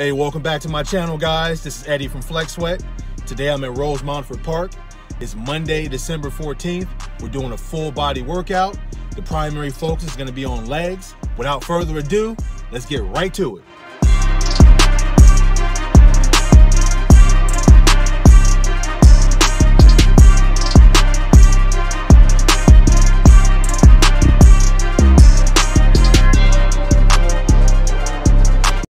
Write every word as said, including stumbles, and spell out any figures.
Hey, welcome back to my channel, guys. This is Eddie from Flex Sweat. Today I'm at Rose Montfort Park. It's Monday, December fourteenth. We're doing a full body workout. The primary focus is gonna be on legs. Without further ado, let's get right to it.